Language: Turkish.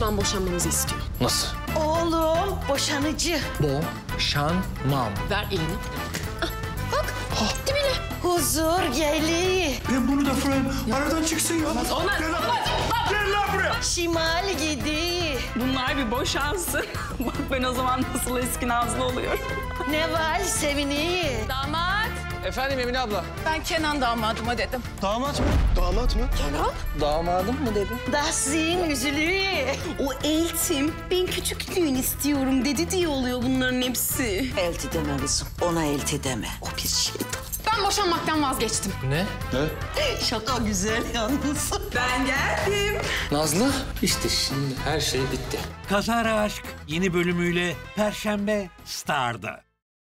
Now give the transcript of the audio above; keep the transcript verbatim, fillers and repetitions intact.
baban boşanmanızı istiyor. Nasıl? Oğlum boşanıcı. Boşanmam. Ver elini. Ah, bak oh. Dibine. Huzur geli. Ben bunu da fırlayayım. Aradan çıksın ya. Olmaz. Olmaz. Gel lan, gel lan buraya. Şimal gidi. Bunlar bir boşansın. Bak ben o zaman nasıl eski Nazlı oluyorum. Ne var sevini? Damat. Efendim Emine abla. Ben Kenan damadıma dedim. Damat mı? Damat mı? Kenan? Damadım mı dedim? Dahsin üzülü. O eltim ben küçüklüğünü istiyorum dedi diye oluyor bunların hepsi. Elti deme kızım. Ona elti deme. O bir şeytan. Ben boşanmaktan vazgeçtim. Ne? Ne? Şaka güzel yalnız. Ben geldim. Nazlı? İşte şimdi her şey bitti. Kazara Aşk yeni bölümüyle Perşembe Star'da.